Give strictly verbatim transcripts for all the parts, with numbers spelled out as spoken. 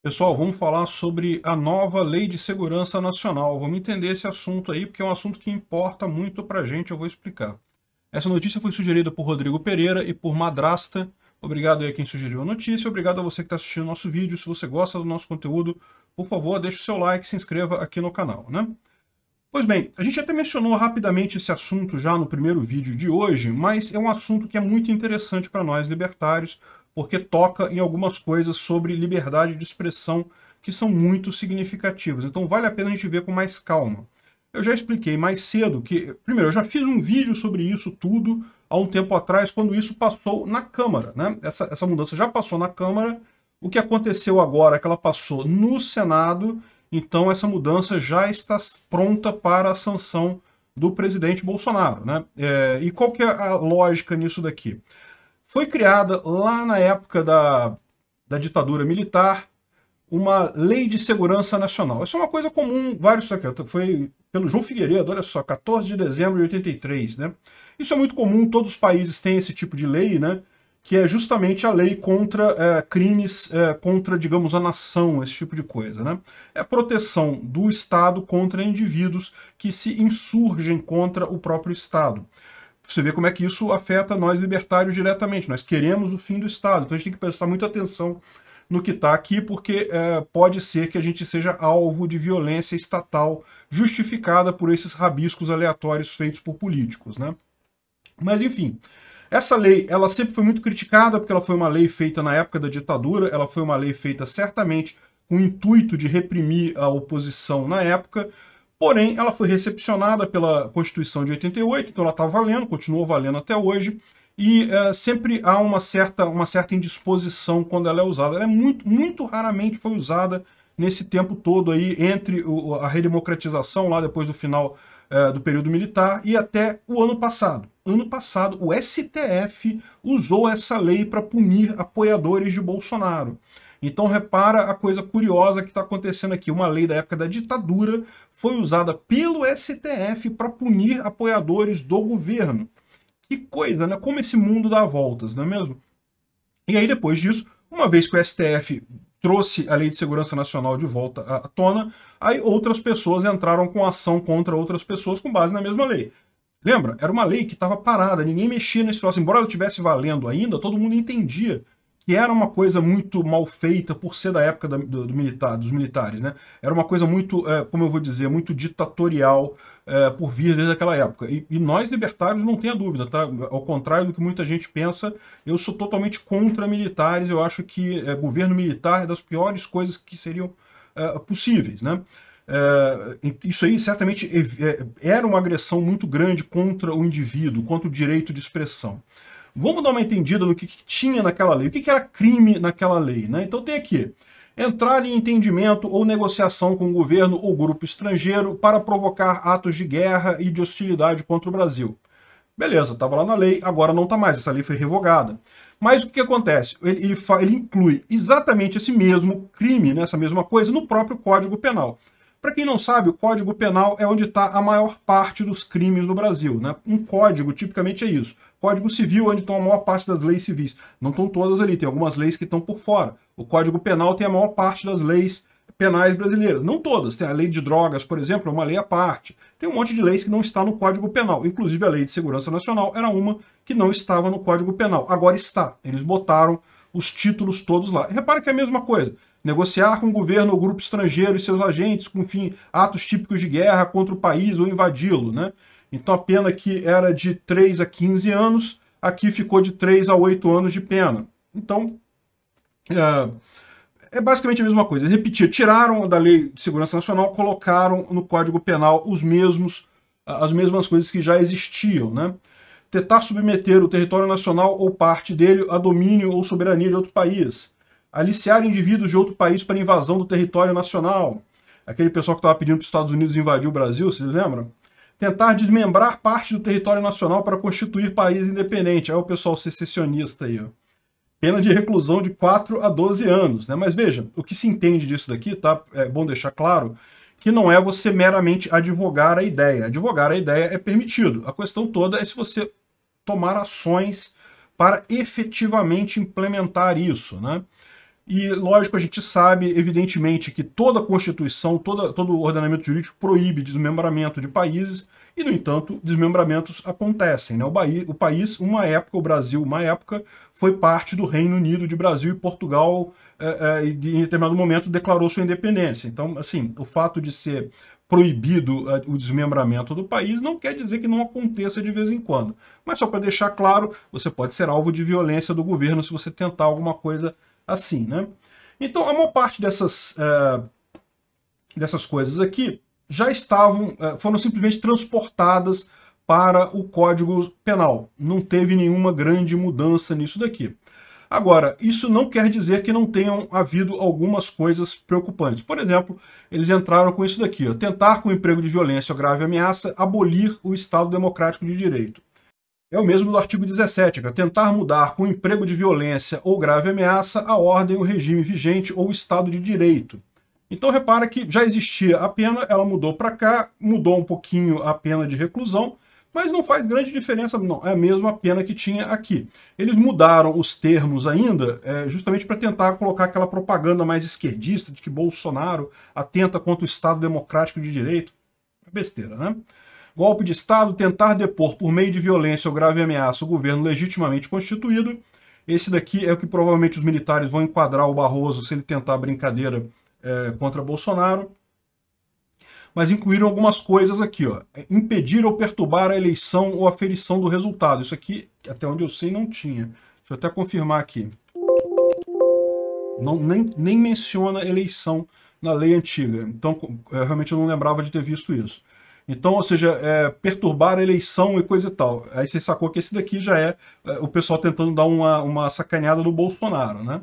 Pessoal, vamos falar sobre a nova Lei de Segurança Nacional. Vamos entender esse assunto aí, porque é um assunto que importa muito pra gente, eu vou explicar. Essa notícia foi sugerida por Rodrigo Pereira e por Madrasta. Obrigado aí a quem sugeriu a notícia, obrigado a você que está assistindo o nosso vídeo. Se você gosta do nosso conteúdo, por favor, deixe o seu like, se inscreva aqui no canal, né? Pois bem, a gente até mencionou rapidamente esse assunto já no primeiro vídeo de hoje, mas é um assunto que é muito interessante para nós libertários, porque toca em algumas coisas sobre liberdade de expressão que são muito significativas. Então vale a pena a gente ver com mais calma. Eu já expliquei mais cedo que... Primeiro, eu já fiz um vídeo sobre isso tudo há um tempo atrás, quando isso passou na Câmara, né? Essa, essa mudança já passou na Câmara. O que aconteceu agora é que ela passou no Senado, então essa mudança já está pronta para a sanção do presidente Bolsonaro, né? É, e qual que é a lógica nisso daqui? Foi criada, lá na época da, da ditadura militar, uma Lei de Segurança Nacional. Isso é uma coisa comum, vários foi pelo João Figueiredo, olha só, quatorze de dezembro de oitenta e três, né? Isso é muito comum, todos os países têm esse tipo de lei, né? Que é justamente a lei contra é, crimes, é, contra, digamos, a nação, esse tipo de coisa, né? É a proteção do Estado contra indivíduos que se insurgem contra o próprio Estado. Você vê como é que isso afeta nós libertários diretamente. Nós queremos o fim do Estado, então a gente tem que prestar muita atenção no que está aqui, porque é, pode ser que a gente seja alvo de violência estatal justificada por esses rabiscos aleatórios feitos por políticos, né? Mas, enfim, essa lei ela sempre foi muito criticada, porque ela foi uma lei feita na época da ditadura, ela foi uma lei feita certamente com o intuito de reprimir a oposição na época. Porém, ela foi recepcionada pela Constituição de oitenta e oito, então ela está valendo, continuou valendo até hoje, e uh, sempre há uma certa, uma certa indisposição quando ela é usada. Ela é muito, muito raramente foi usada nesse tempo todo aí, entre o, a redemocratização, lá depois do final uh, do período militar, e até o ano passado. Ano passado, o S T F usou essa lei para punir apoiadores de Bolsonaro. Então repara a coisa curiosa que está acontecendo aqui. Uma lei da época da ditadura foi usada pelo S T F para punir apoiadores do governo. Que coisa, né? Como esse mundo dá voltas, não é mesmo? E aí depois disso, uma vez que o S T F trouxe a Lei de Segurança Nacional de volta à tona, aí outras pessoas entraram com ação contra outras pessoas com base na mesma lei. Lembra? Era uma lei que estava parada, ninguém mexia nesse troço. Embora ela estivesse valendo ainda, todo mundo entendia que era uma coisa muito mal feita por ser da época da, do, do militar, dos militares, né? Era uma coisa muito, é, como eu vou dizer, muito ditatorial é, por vir desde aquela época. E, e nós, libertários, não tenha dúvida, tá? Ao contrário do que muita gente pensa, eu sou totalmente contra militares, eu acho que é, governo militar é das piores coisas que seriam é, possíveis, né? É, isso aí certamente era uma agressão muito grande contra o indivíduo, contra o direito de expressão. Vamos dar uma entendida no que, que tinha naquela lei, o que, que era crime naquela lei, né? Então tem aqui, entrar em entendimento ou negociação com o governo ou grupo estrangeiro para provocar atos de guerra e de hostilidade contra o Brasil. Beleza, estava lá na lei, agora não está mais, essa lei foi revogada. Mas o que, que acontece? Ele, ele, ele inclui exatamente esse mesmo crime, né, essa mesma coisa, no próprio Código Penal. Para quem não sabe, o Código Penal é onde está a maior parte dos crimes no Brasil, né? Um código, tipicamente, é isso. Código Civil, onde estão a maior parte das leis civis. Não estão todas ali, tem algumas leis que estão por fora. O Código Penal tem a maior parte das leis penais brasileiras. Não todas. Tem a lei de drogas, por exemplo, é uma lei à parte. Tem um monte de leis que não está no Código Penal. Inclusive, a Lei de Segurança Nacional era uma que não estava no Código Penal. Agora está. Eles botaram os títulos todos lá. E repara que é a mesma coisa. Negociar com o governo ou grupo estrangeiro e seus agentes, com, enfim, atos típicos de guerra contra o país ou invadi-lo, né? Então a pena aqui era de três a quinze anos, aqui ficou de três a oito anos de pena. Então, é, é basicamente a mesma coisa. Repetir, tiraram da Lei de Segurança Nacional, colocaram no Código Penal os mesmos, as mesmas coisas que já existiam, né? Tentar submeter o território nacional ou parte dele a domínio ou soberania de outro país. Aliciar indivíduos de outro país para invasão do território nacional. Aquele pessoal que estava pedindo para os Estados Unidos invadir o Brasil, vocês lembram? Tentar desmembrar parte do território nacional para constituir país independente. Aí o pessoal secessionista aí, ó. Pena de reclusão de quatro a doze anos, né? Mas veja, o que se entende disso daqui, tá? É bom deixar claro que não é você meramente advogar a ideia. Advogar a ideia é permitido. A questão toda é se você tomar ações para efetivamente implementar isso, né? E, lógico, a gente sabe, evidentemente, que toda a Constituição, toda, todo o ordenamento jurídico proíbe desmembramento de países, e, no entanto, desmembramentos acontecem, né? O, Bahia, o país, uma época, o Brasil, uma época, foi parte do Reino Unido de Brasil e Portugal, eh, eh, em determinado momento, declarou sua independência. Então, assim, o fato de ser proibido eh, o desmembramento do país não quer dizer que não aconteça de vez em quando. Mas só para deixar claro, você pode ser alvo de violência do governo se você tentar alguma coisa assim, né? Então, a maior parte dessas, eh, dessas coisas aqui já estavam, foram simplesmente transportadas para o Código Penal. Não teve nenhuma grande mudança nisso daqui. Agora, isso não quer dizer que não tenham havido algumas coisas preocupantes. Por exemplo, eles entraram com isso daqui, ó, tentar com emprego de violência ou grave ameaça abolir o Estado Democrático de Direito. É o mesmo do artigo dezessete, que é tentar mudar com emprego de violência ou grave ameaça a ordem, o regime vigente ou o Estado de Direito. Então, repara que já existia a pena, ela mudou para cá, mudou um pouquinho a pena de reclusão, mas não faz grande diferença, não. É a mesma pena que tinha aqui. Eles mudaram os termos ainda, é, justamente para tentar colocar aquela propaganda mais esquerdista de que Bolsonaro atenta contra o Estado Democrático de Direito. É besteira, né? Golpe de Estado, tentar depor por meio de violência ou grave ameaça o governo legitimamente constituído. Esse daqui é o que provavelmente os militares vão enquadrar o Barroso se ele tentar a brincadeira É, contra Bolsonaro, mas incluíram algumas coisas aqui, ó. Impedir ou perturbar a eleição ou aferição do resultado. Isso aqui, até onde eu sei, não tinha. Deixa eu até confirmar aqui. Não, nem, nem menciona eleição na lei antiga. Então, eu, realmente eu não lembrava de ter visto isso. Então, ou seja, é, perturbar a eleição e coisa e tal. Aí você sacou que esse daqui já é, é o pessoal tentando dar uma, uma sacaneada no Bolsonaro, né?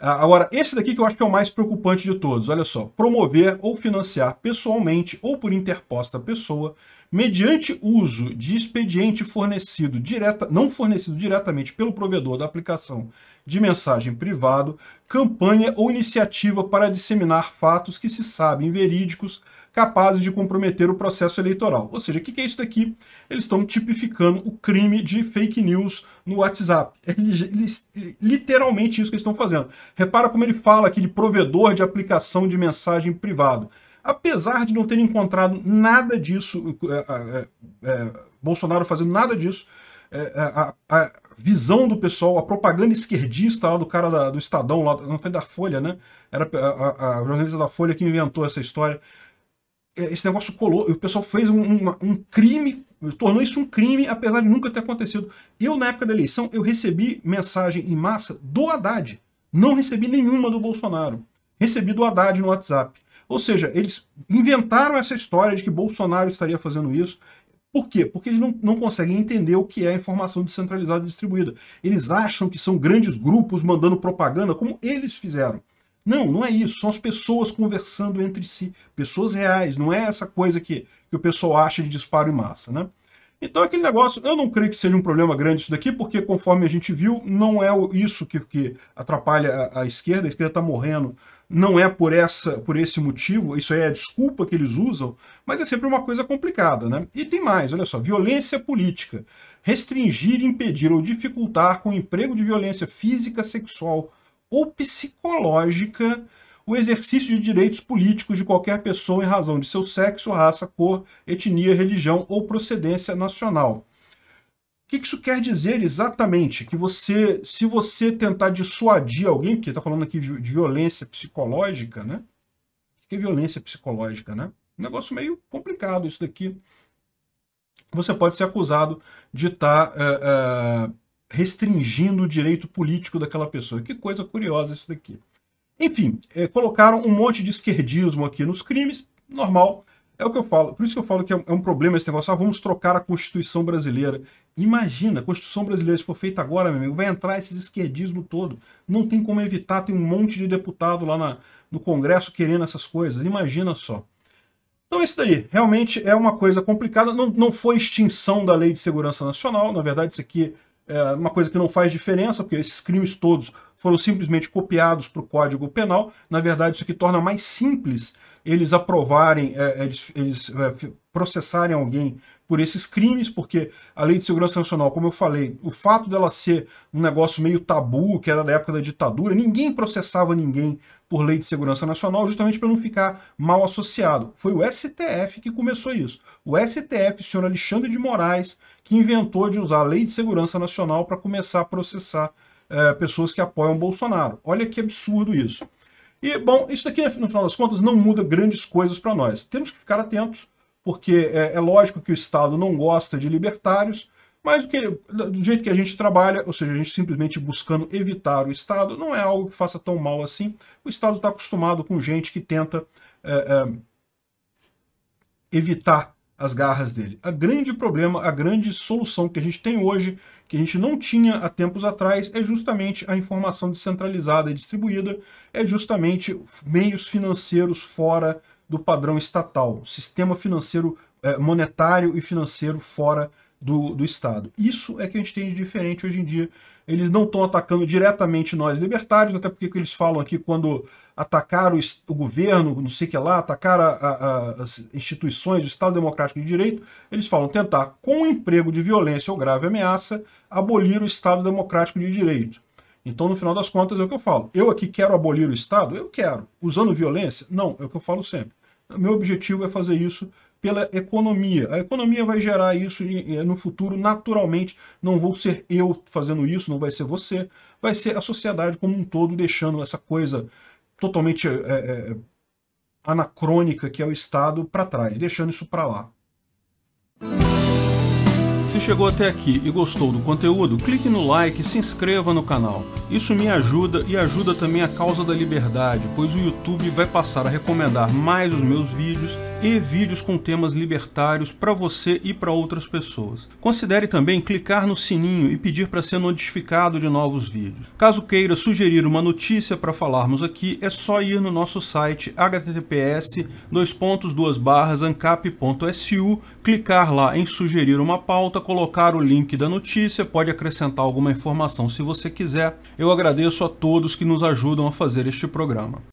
Agora, esse daqui que eu acho que é o mais preocupante de todos, olha só. Promover ou financiar pessoalmente ou por interposta pessoa, mediante uso de expediente fornecido direta, não fornecido diretamente pelo provedor da aplicação de mensagem privado, campanha ou iniciativa para disseminar fatos que se sabem verídicos, capazes de comprometer o processo eleitoral. Ou seja, o que é isso daqui? Eles estão tipificando o crime de fake news no WhatsApp. É literalmente isso que eles estão fazendo. Repara como ele fala aqui de provedor de aplicação de mensagem privado. Apesar de não ter encontrado nada disso, é, é, é, Bolsonaro fazendo nada disso, é, a, a visão do pessoal, a propaganda esquerdista lá do cara da, do Estadão, lá não foi da Folha, né? Era a, a, a jornalista da Folha que inventou essa história. Esse negócio colou, o pessoal fez um, um, um crime, tornou isso um crime, apesar de nunca ter acontecido. Eu, na época da eleição, eu recebi mensagem em massa do Haddad. Não recebi nenhuma do Bolsonaro. Recebi do Haddad no WhatsApp. Ou seja, eles inventaram essa história de que Bolsonaro estaria fazendo isso. Por quê? Porque eles não, não conseguem entender o que é informação descentralizada e distribuída. Eles acham que são grandes grupos mandando propaganda, como eles fizeram. Não, não é isso. São as pessoas conversando entre si. Pessoas reais. Não é essa coisa que, que o pessoal acha de disparo em massa, né? Então, aquele negócio, eu não creio que seja um problema grande isso daqui, porque, conforme a gente viu, não é isso que, que atrapalha a, a esquerda. A esquerda está morrendo. Não é por, essa, por esse motivo. Isso aí é a desculpa que eles usam, mas é sempre uma coisa complicada, né? E tem mais, olha só. Violência política. Restringir, impedir ou dificultar com o emprego de violência física, sexual ou psicológica o exercício de direitos políticos de qualquer pessoa em razão de seu sexo, raça, cor, etnia, religião ou procedência nacional. O que isso quer dizer exatamente? Que você, se você tentar dissuadir alguém, porque está falando aqui de violência psicológica, né? O que é violência psicológica, né? Um negócio meio complicado isso daqui. Você pode ser acusado de estar... Tá, uh, uh, restringindo o direito político daquela pessoa. Que coisa curiosa isso daqui. Enfim, é, colocaram um monte de esquerdismo aqui nos crimes, normal, é o que eu falo. Por isso que eu falo que é um problema esse negócio, ah, vamos trocar a Constituição brasileira. Imagina, a Constituição brasileira, se for feita agora, meu amigo, vai entrar esse esquerdismo todo. Não tem como evitar, tem um monte de deputado lá na, no Congresso querendo essas coisas, imagina só. Então, isso daí realmente é uma coisa complicada, não, não foi extinção da Lei de Segurança Nacional, na verdade isso aqui é uma coisa que não faz diferença, porque esses crimes todos foram simplesmente copiados para o Código Penal. Na verdade, isso aqui torna mais simples eles aprovarem, é, eles, eles é, processarem alguém por esses crimes, porque a Lei de Segurança Nacional, como eu falei, o fato dela ser um negócio meio tabu, que era da época da ditadura, ninguém processava ninguém por Lei de Segurança Nacional, justamente para não ficar mal associado. Foi o S T F que começou isso. O S T F, o senhor Alexandre de Moraes, que inventou de usar a Lei de Segurança Nacional para começar a processar é, pessoas que apoiam o Bolsonaro. Olha que absurdo isso. E, bom, isso aqui, no final das contas, não muda grandes coisas para nós. Temos que ficar atentos, porque é, é lógico que o Estado não gosta de libertários, mas o que, do jeito que a gente trabalha, ou seja, a gente simplesmente buscando evitar o Estado, não é algo que faça tão mal assim. O Estado está acostumado com gente que tenta é, é, evitar as garras dele. A grande problema, a grande solução que a gente tem hoje, que a gente não tinha há tempos atrás, é justamente a informação descentralizada e distribuída, é justamente meios financeiros fora do padrão estatal, sistema financeiro eh, monetário e financeiro fora do, do Estado. Isso é que a gente tem de diferente hoje em dia. Eles não estão atacando diretamente nós libertários, até porque eles falam aqui quando atacaram o, o governo, não sei o que lá, atacaram a, a, as instituições, o Estado Democrático de Direito, eles falam tentar, com o emprego de violência ou grave ameaça, abolir o Estado Democrático de Direito. Então, no final das contas, é o que eu falo. Eu aqui quero abolir o Estado? Eu quero. Usando violência? Não, é o que eu falo sempre. Meu objetivo é fazer isso pela economia. A economia vai gerar isso no futuro naturalmente. Não vou ser eu fazendo isso, não vai ser você. Vai ser a sociedade como um todo deixando essa coisa totalmente é, é, anacrônica que é o Estado para trás, deixando isso para lá. Se chegou até aqui e gostou do conteúdo, clique no like e se inscreva no canal. Isso me ajuda e ajuda também a causa da liberdade, pois o YouTube vai passar a recomendar mais os meus vídeos e vídeos com temas libertários para você e para outras pessoas. Considere também clicar no sininho e pedir para ser notificado de novos vídeos. Caso queira sugerir uma notícia para falarmos aqui, é só ir no nosso site h t t p s dois pontos barra ancap ponto s u, clicar lá em sugerir uma pauta, colocar o link da notícia, pode acrescentar alguma informação se você quiser. Eu agradeço a todos que nos ajudam a fazer este programa.